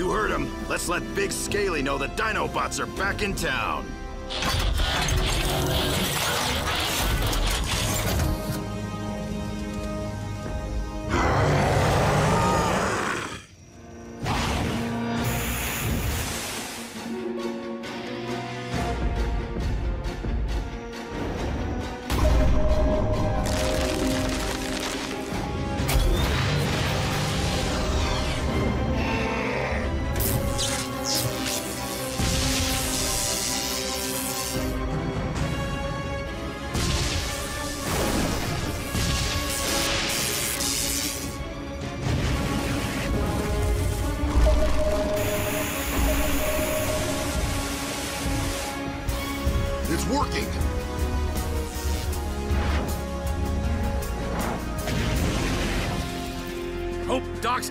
You heard him. Let's let Big Scaly know the Dinobots are back in town.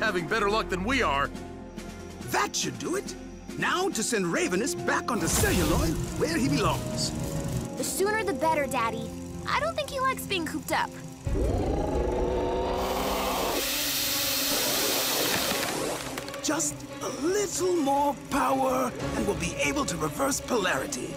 Having better luck than we are. That should do it. Now to send Ravenous back onto Celluloid where he belongs. The sooner the better, Daddy. I don't think he likes being cooped up. Just a little more power and we'll be able to reverse polarity.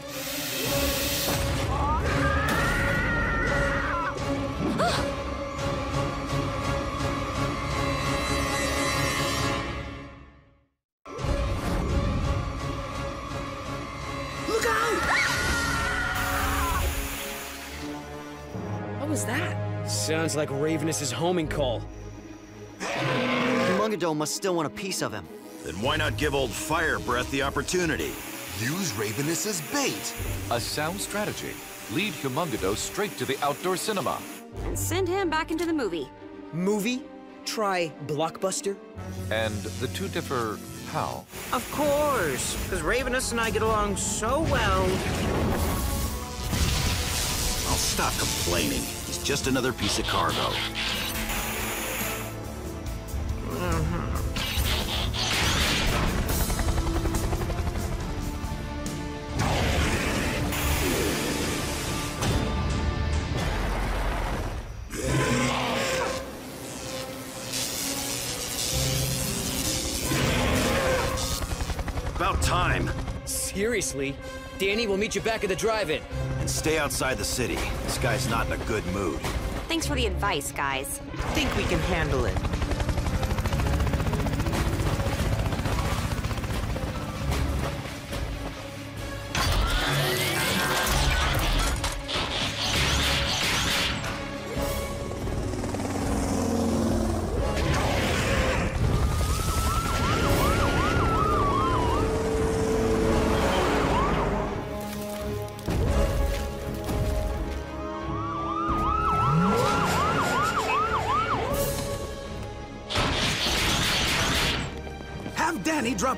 Sounds like Ravenous' homing call. Mungadol must still want a piece of him. Then why not give old Fire Breath the opportunity? Use Ravenous as bait. A sound strategy. Lead Humungado straight to the outdoor cinema. And send him back into the movie. Movie? Try Blockbuster? And the two differ how? Of course, because Ravenous and I get along so well. I'll stop complaining. Just another piece of cargo. About time. Seriously? Danny, we'll meet you back at the drive-in. And stay outside the city. This guy's not in a good mood. Thanks for the advice, guys. Think we can handle it.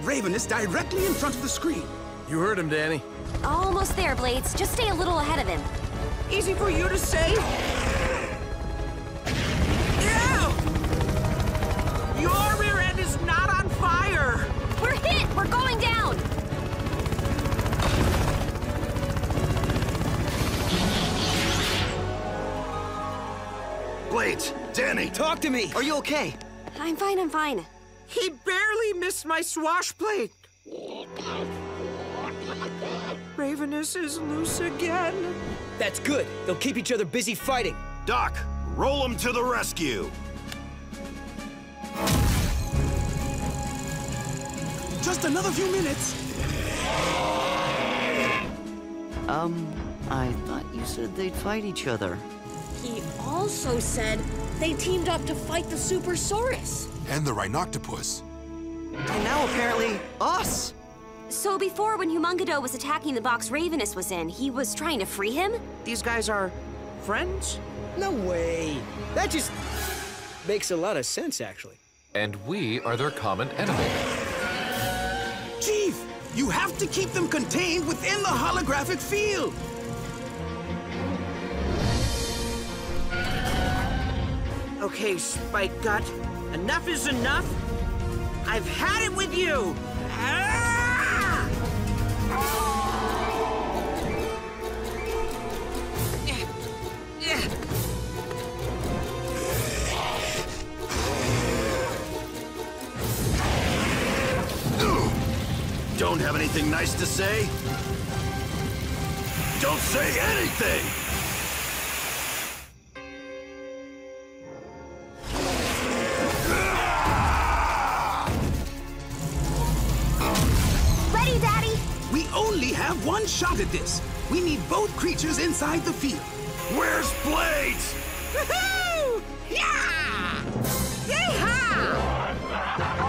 Ravenous directly in front of the screen. You heard him, Danny. Almost there, Blades. Just stay a little ahead of him. Easy for you to say. Ew! Your rear end is not on fire! We're hit! We're going down! Blades! Danny! Talk to me! Are you okay? I'm fine, I'm fine. He barely missed my swashplate. Ravenous is loose again. That's good. They'll keep each other busy fighting. Doc, roll him to the rescue. Just another few minutes. I thought you said they'd fight each other. He also said they teamed up to fight the Supersaurus. And the Rhinoctopus. And now apparently, us! So before, when Humungado was attacking the box Ravenous was in, he was trying to free him? These guys are friends? No way. That just makes a lot of sense, actually. And we are their common enemy. Chief, you have to keep them contained within the holographic field. Okay, Spike Gut. Enough is enough. I've had it with you. Ah! don't have anything nice to say, don't say anything! Ready, Daddy? We only have one shot at this. We need both creatures inside the field. Where's Blades? Woohoo! Yeah! Yeehaw!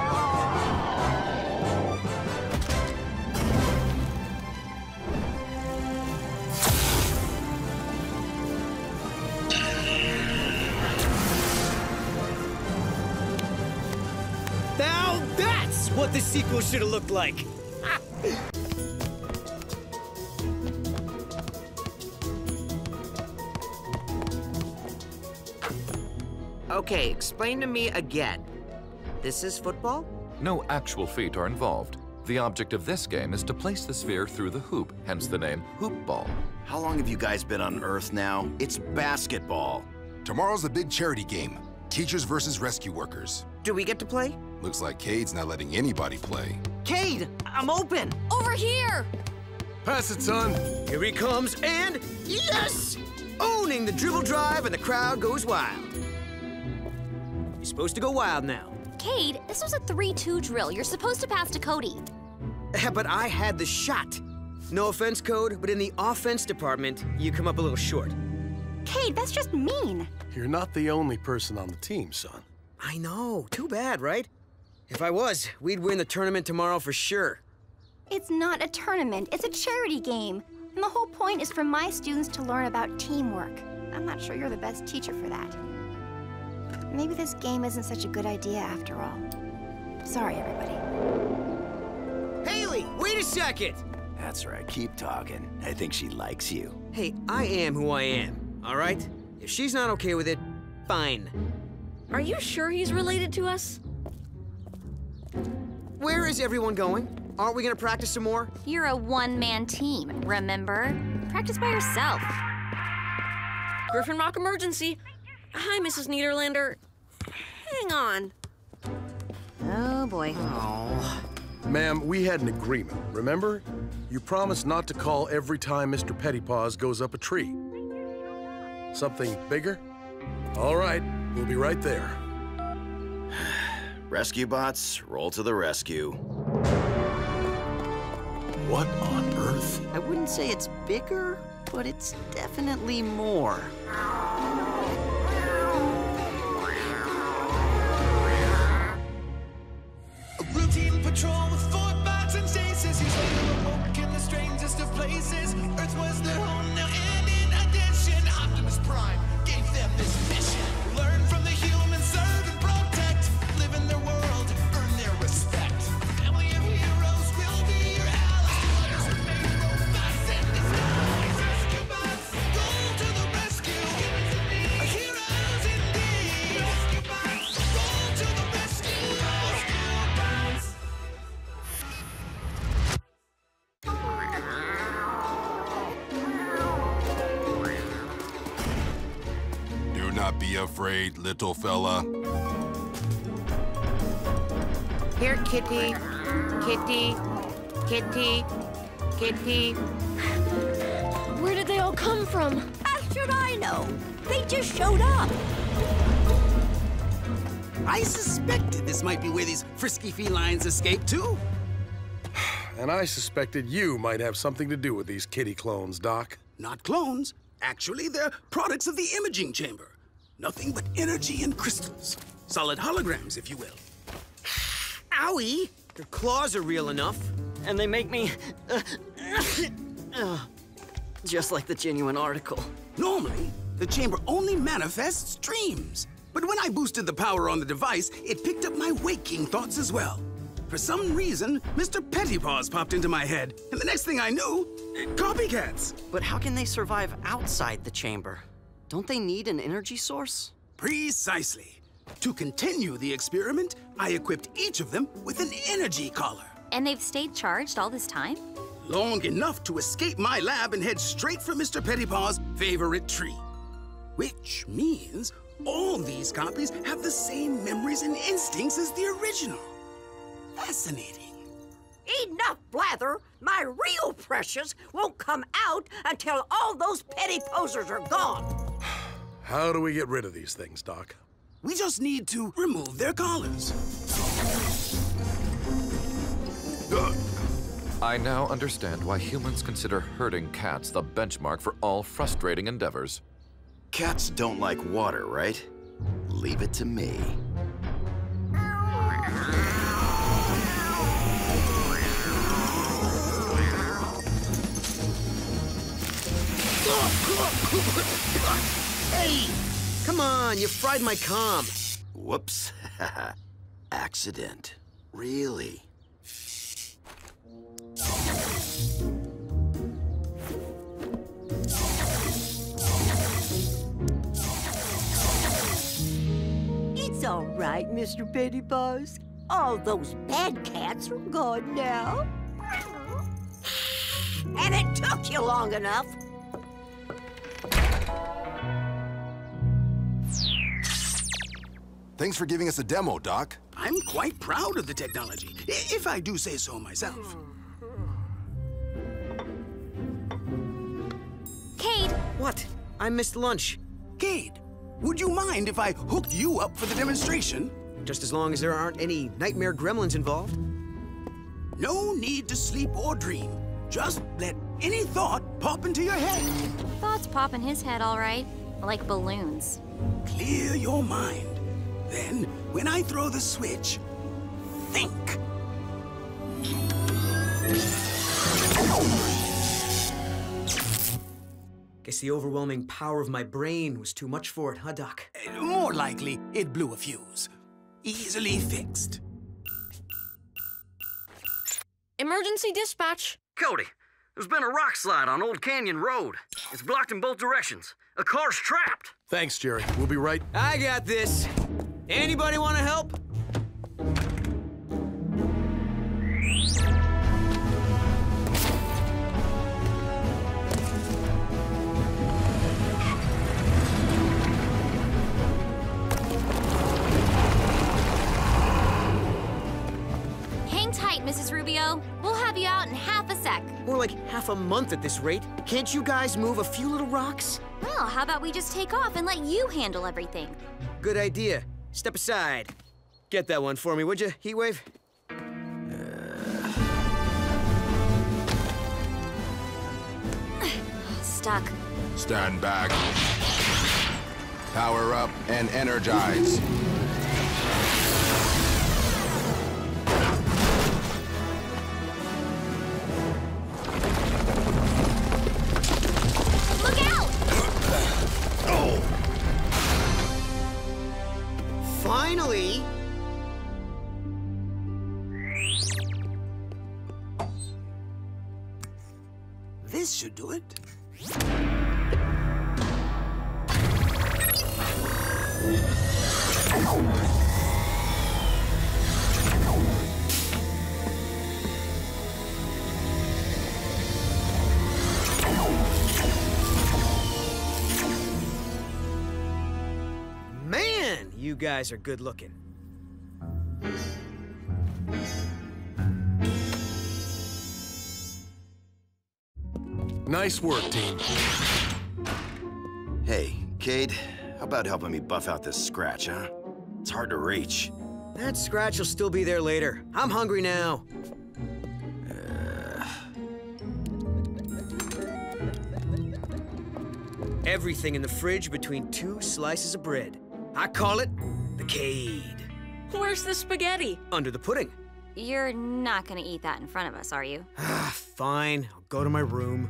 What the sequel should have looked like. Okay, explain to me again. This is football? No actual feet are involved. The object of this game is to place the sphere through the hoop, hence the name hoop ball. How long have you guys been on Earth now? It's basketball. Tomorrow's the big charity game. Teachers versus rescue workers. Do we get to play? Looks like Kade's not letting anybody play. Kade, I'm open! Over here! Pass it, son. Here he comes, and yes! Owning the dribble drive, and the crowd goes wild. You're supposed to go wild now. Kade, this was a 3-2 drill. You're supposed to pass to Cody. But I had the shot. No offense, Code, but in the offense department, you come up a little short. Kade, that's just mean. You're not the only person on the team, son. I know. Too bad, right? If I was, we'd win the tournament tomorrow for sure. It's not a tournament, it's a charity game. And the whole point is for my students to learn about teamwork. I'm not sure you're the best teacher for that. Maybe this game isn't such a good idea after all. Sorry, everybody. Haley, wait a second! That's right, keep talking. I think she likes you. Hey, I am who I am, all right? If she's not okay with it, fine. Are you sure he's related to us? Where is everyone going? Aren't we gonna practice some more? You're a one-man team, remember? Practice by yourself. Griffin Rock emergency. Hi, Mrs. Niederlander. Hang on. Oh, boy. Oh. Ma'am, we had an agreement, remember? You promised not to call every time Mr. Pettypaws goes up a tree. Something bigger? All right. We'll be right there. Rescue bots, roll to the rescue. What on earth? I wouldn't say it's bigger, but it's definitely more. A routine patrol with 4 bots and stasis. He's awoke in the strangest of places. Earth was their home now, and in addition, Optimus Prime gave them this mission. Learn from the human, serve and protect. Live in their world, earn their respect. Family of heroes will be your allies. Robots and disguise. Rescue bots, go to the rescue. Heroes indeed. Rescue bots, go to the rescue. Rescue bots. Do not be afraid. Little fella. Here, kitty. Kitty. Kitty. Kitty. Where did they all come from? How should I know? They just showed up. I suspected this might be where these frisky felines escaped to. And I suspected you might have something to do with these kitty clones, Doc. Not clones. Actually, they're products of the imaging chamber. Nothing but energy and crystals. Solid holograms, if you will. Owie! Your claws are real enough. And they make me... just like the genuine article. Normally, the chamber only manifests dreams. But when I boosted the power on the device, it picked up my waking thoughts as well. For some reason, Mr. Pettypaws popped into my head. And the next thing I knew, copycats. But how can they survive outside the chamber? Don't they need an energy source? Precisely. To continue the experiment, I equipped each of them with an energy collar. And they've stayed charged all this time? Long enough to escape my lab and head straight for Mr. Pettypaw's favorite tree. Which means all these copies have the same memories and instincts as the original. Fascinating. Enough, Blather! My real precious won't come out until all those petty posers are gone. How do we get rid of these things, Doc? We just need to remove their collars. I now understand why humans consider herding cats the benchmark for all frustrating endeavors. Cats don't like water, right? Leave it to me. Hey! Come on, you fried my comm. Whoops. Accident. Really? It's all right, Mr. Pettybuzz. All those bad cats are gone now. And it took you long enough. Thanks for giving us a demo, Doc. I'm quite proud of the technology, if I do say so myself. Kade! What? I missed lunch. Kade, would you mind if I hooked you up for the demonstration? Just as long as there aren't any nightmare gremlins involved. No need to sleep or dream. Just let any thought pop into your head. Thoughts pop in his head, all right. Like balloons. Clear your mind. Then, when I throw the switch, think. Guess the overwhelming power of my brain was too much for it, huh, Doc? More likely, it blew a fuse. Easily fixed. Emergency dispatch. Cody, there's been a rock slide on Old Canyon Road. It's blocked in both directions. A car's trapped. Thanks, Jerry. We'll be right. I got this. Anybody want to help? Hang tight, Mrs. Rubio. We'll have you out in half a sec. More like half a month at this rate. Can't you guys move a few little rocks? Well, how about we just take off and let you handle everything? Good idea. Step aside. Get that one for me, would you, Heatwave? Stuck. Stand back. Power up and energize. Finally! This should do it. You guys are good looking. Nice work, team. Hey, Kade, how about helping me buff out this scratch, huh? It's hard to reach. That scratch will still be there later. I'm hungry now. Everything in the fridge between two slices of bread. I call it the Kade. Where's the spaghetti? Under the pudding. You're not gonna eat that in front of us, are you? Ah, fine. I'll go to my room.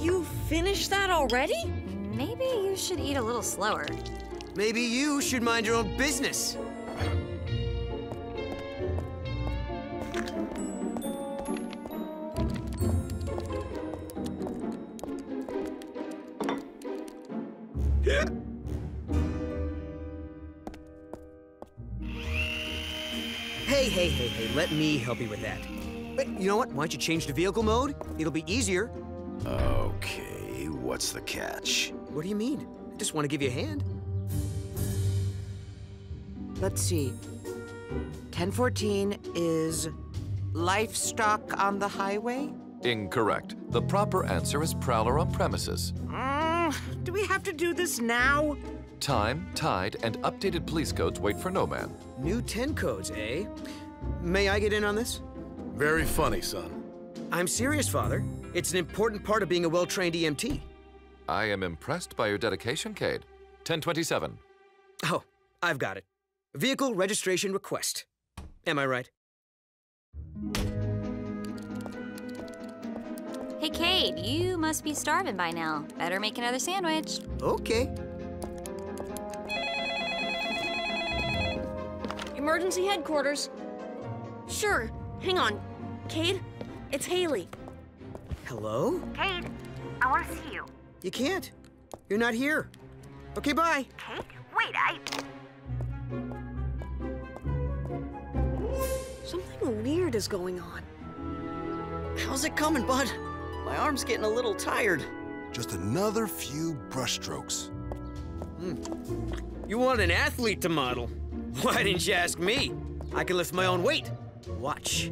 You finished that already? Maybe you should eat a little slower. Maybe you should mind your own business. Hey, let me help you with that. But you know what? Why don't you change to vehicle mode? It'll be easier. Okay, what's the catch? What do you mean? I just want to give you a hand. Let's see. 1014 is livestock on the highway? Incorrect. The proper answer is prowler on premises. Do we have to do this now? Time, tide, and updated police codes wait for no man. New 10 codes, eh? May I get in on this? Very funny, son. I'm serious, Father. It's an important part of being a well-trained EMT. I am impressed by your dedication, Kade. 1027. Oh, I've got it. Vehicle registration request. Am I right? Hey, Kade, you must be starving by now. Better make another sandwich. Okay. Emergency headquarters. Sure. Hang on. Kade, it's Haley. Hello? Kade, I want to see you. You can't. You're not here. Okay, bye. Kade, wait, Something weird is going on. How's it coming, bud? My arm's getting a little tired. Just another few brushstrokes. You want an athlete to model? Why didn't you ask me? I can lift my own weight. Watch.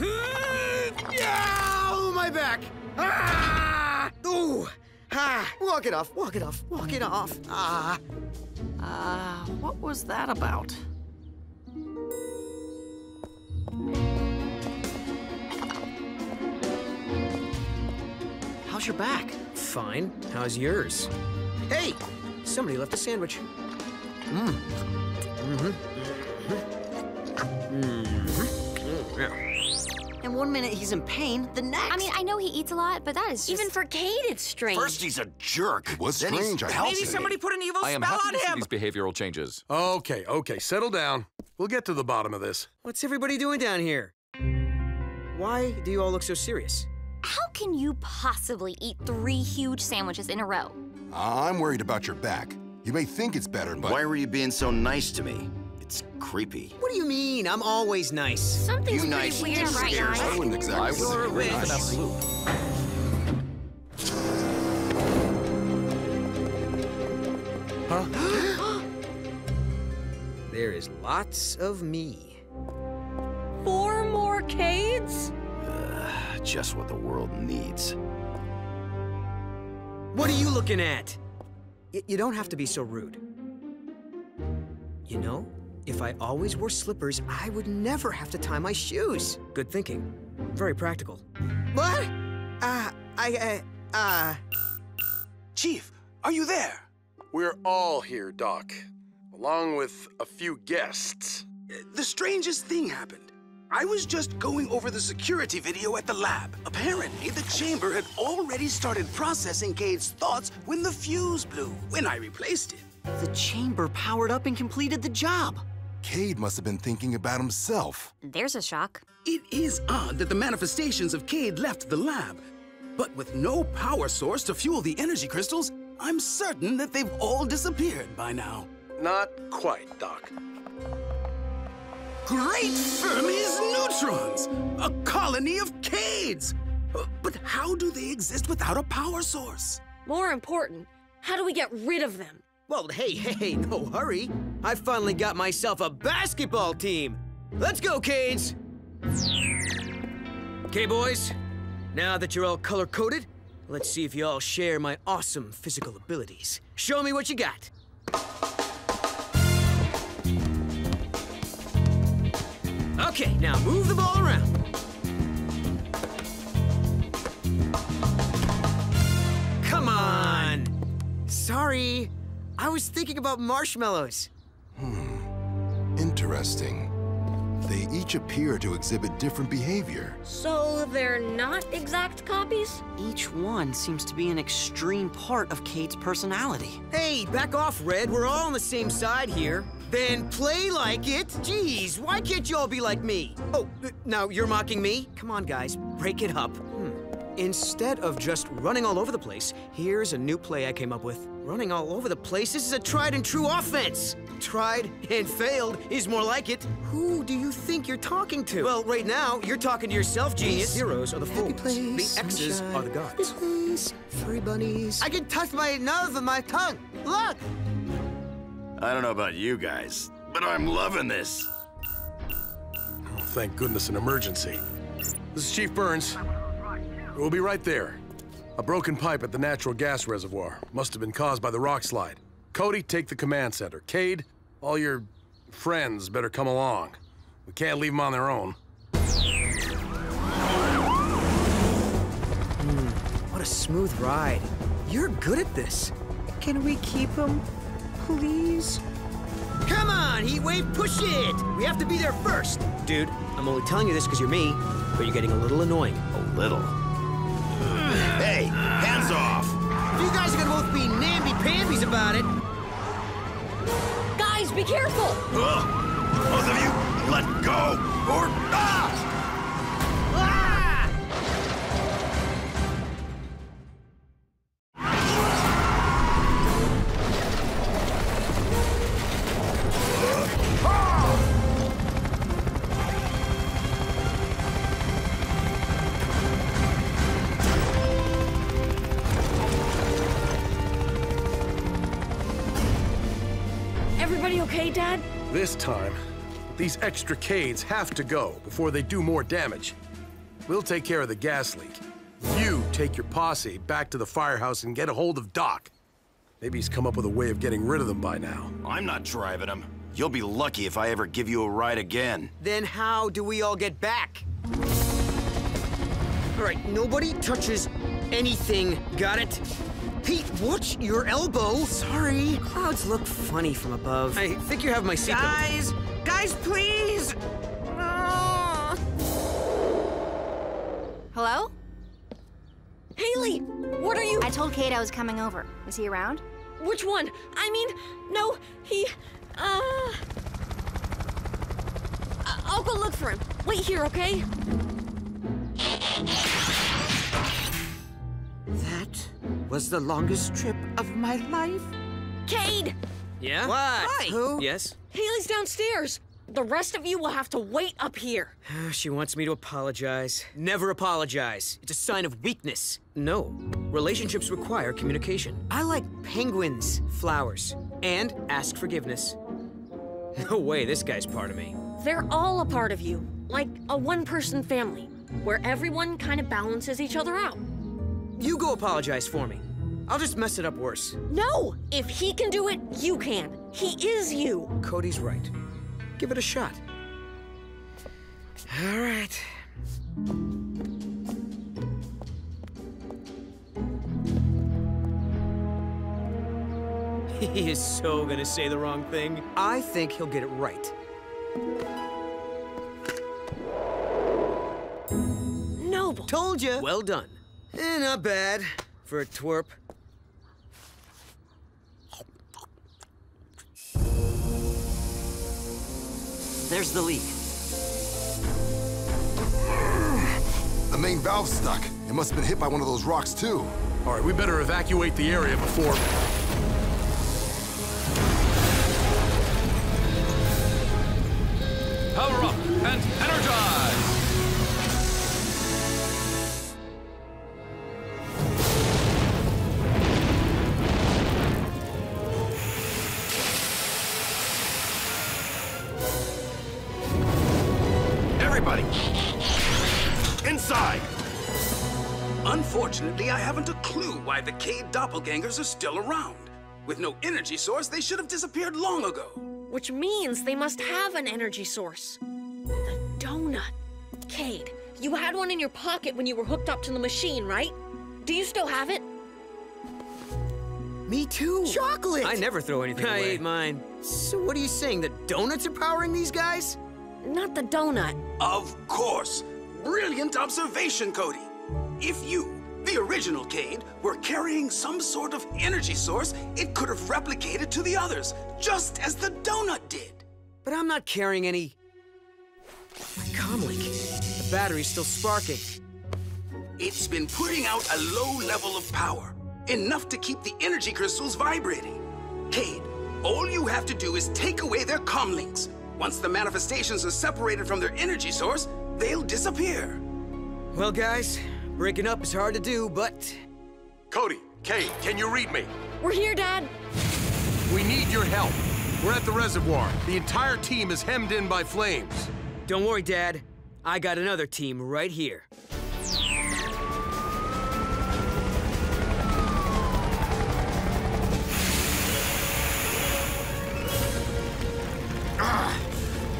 Oh, my back! Ah! Ooh! Ah! Walk it off! Walk it off! Walk it off! Ah! What was that about? How's your back? Fine. How's yours? Hey! Somebody left a sandwich. And one minute he's in pain, the next. I mean, I know he eats a lot, but that is just... Even for Kade, it's strange. First he's a jerk. It was strange, I Maybe somebody put an evil spell on him. I am happy to see these behavioral changes. Okay, okay, settle down. We'll get to the bottom of this. What's everybody doing down here? Why do you all look so serious? How can you possibly eat 3 huge sandwiches in a row? I'm worried about your back. You may think it's better, but... Why were you being so nice to me? It's creepy. What do you mean? I'm always nice. Something's nice. Weird right now. I wouldn't exactly say nice. Huh? There is lots of me. 4 more Kades? Just what the world needs. What are you looking at? You don't have to be so rude. You know? If I always wore slippers, I would never have to tie my shoes. Good thinking. Very practical. What? Chief, are you there? We're all here, Doc. Along with a few guests. The strangest thing happened. I was just going over the security video at the lab. Apparently, the chamber had already started processing Kade's thoughts when the fuse blew, when I replaced it. The chamber powered up and completed the job. Kade must have been thinking about himself. There's a shock. It is odd that the manifestations of Kade left the lab. But with no power source to fuel the energy crystals, I'm certain that they've all disappeared by now. Not quite, Doc. Great Fermi's neutrons! A colony of Kades! But how do they exist without a power source? More important, how do we get rid of them? Well, hey, no hurry. I finally got myself a basketball team. Let's go, Kades! Okay, boys, now that you're all color-coded, let's see if you all share my awesome physical abilities. Show me what you got. Okay, now move the ball around. Come on! Sorry. I was thinking about marshmallows. Interesting. They each appear to exhibit different behavior. So they're not exact copies? Each one seems to be an extreme part of Kade's personality. Hey, back off, Red. We're all on the same side here. Then play like it. Jeez, why can't you all be like me? Oh, now you're mocking me? Come on, guys, break it up. Instead of just running all over the place, here's a new play I came up with. Running all over the place, this is a tried and true offense. Tried and failed is more like it. Who do you think you're talking to? Well, right now, you're talking to yourself, genius. Zeros are the fools. The X's are the gods. Please, three bunnies. I can touch my nose with my tongue. Look! I don't know about you guys, but I'm loving this. Oh, thank goodness, an emergency. This is Chief Burns. We'll be right there. A broken pipe at the natural gas reservoir. Must have been caused by the rock slide. Cody, take the command center. Kade, all your friends better come along. We can't leave them on their own. What a smooth ride. You're good at this. Can we keep them, please? Come on, Heatwave, push it! We have to be there first! Dude, I'm only telling you this because you're me, but you're getting a little annoying. A little. Hey, hands off! You guys are gonna both be namby-pambies about it! Guys, be careful! Both of you, let go! Or... Ah! Ah! Ah! Okay, Dad? This time, these extra Kades have to go before they do more damage. We'll take care of the gas leak. You take your posse back to the firehouse and get a hold of Doc. Maybe he's come up with a way of getting rid of them by now. I'm not driving them. You'll be lucky if I ever give you a ride again. Then how do we all get back? All right, nobody touches anything, got it? Pete, watch your elbow. Sorry. Clouds look funny from above. I think you have my seatbelt. Guys! Guys, please! Hello? Haley, what are you? I told Kade I was coming over. Was he around? Which one? I mean, no, he... I'll go look for him. Wait here, okay? That was the longest trip of my life. Kade! Yeah? What? Hi. Who? Yes? Haley's downstairs. The rest of you will have to wait up here. She wants me to apologize. Never apologize. It's a sign of weakness. No. Relationships require communication. I like penguins, flowers, and ask forgiveness. No way this guy's part of me. They're all a part of you. Like a one-person family, where everyone kind of balances each other out. You go apologize for me. I'll just mess it up worse. No! If he can do it, you can. He is you. Cody's right. Give it a shot. All right. He is so gonna say the wrong thing. I think he'll get it right. Noble. Told you. Well done. Not bad for a twerp. There's the leak. The main valve's stuck. It must have been hit by one of those rocks, too. All right, we better evacuate the area before... Power up and energize! Unfortunately, I haven't a clue why the Kade doppelgangers are still around. With no energy source, they should have disappeared long ago. Which means they must have an energy source. The donut. Kade, you had one in your pocket when you were hooked up to the machine, right? Do you still have it? Me too. Chocolate! I never throw anything away. I ate mine. So what are you saying, that donuts are powering these guys? Not the donut. Of course. Brilliant observation, Cody. If you, the original Kade, were carrying some sort of energy source, it could have replicated to the others, just as the donut did. But I'm not carrying any... My comlink. The battery's still sparking. It's been putting out a low level of power, enough to keep the energy crystals vibrating. Kade, all you have to do is take away their comlinks. Once the manifestations are separated from their energy source, they'll disappear. Well, guys, breaking up is hard to do, but... Cody, Kade, can you read me? We're here, Dad. We need your help. We're at the reservoir. The entire team is hemmed in by flames. Don't worry, Dad. I got another team right here.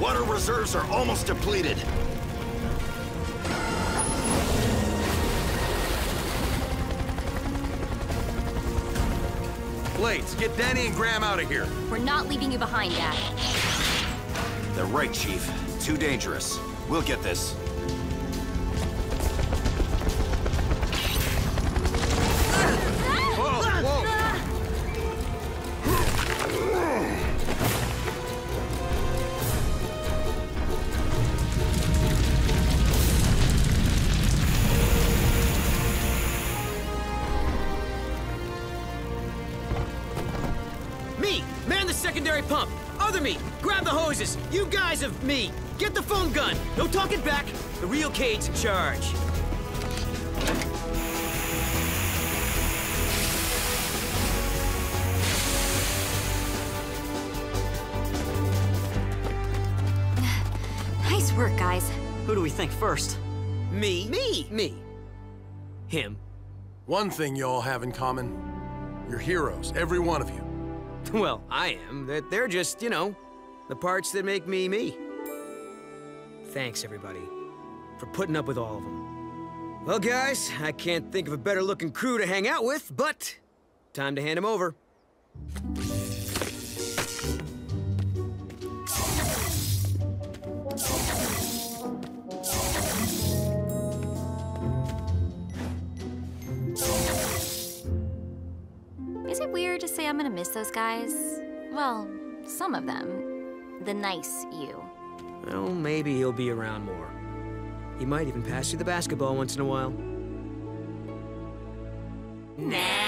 Water reserves are almost depleted. Blades, get Danny and Graham out of here. We're not leaving you behind, Dad. They're right, Chief. Too dangerous. We'll get this. You guys of me! Get the foam gun! No talking back! The real Kade's in charge. Nice work, guys. Who do we think first? Me. Me! Me. Him. One thing you all have in common. You're heroes, every one of you. Well, I am. They're just, you know... the parts that make me, me. Thanks, everybody, for putting up with all of them. Well, guys, I can't think of a better-looking crew to hang out with, but time to hand them over. Is it weird to say I'm gonna miss those guys? Well, some of them. The nice you. Well, maybe he'll be around more. He might even pass you the basketball once in a while. Nah.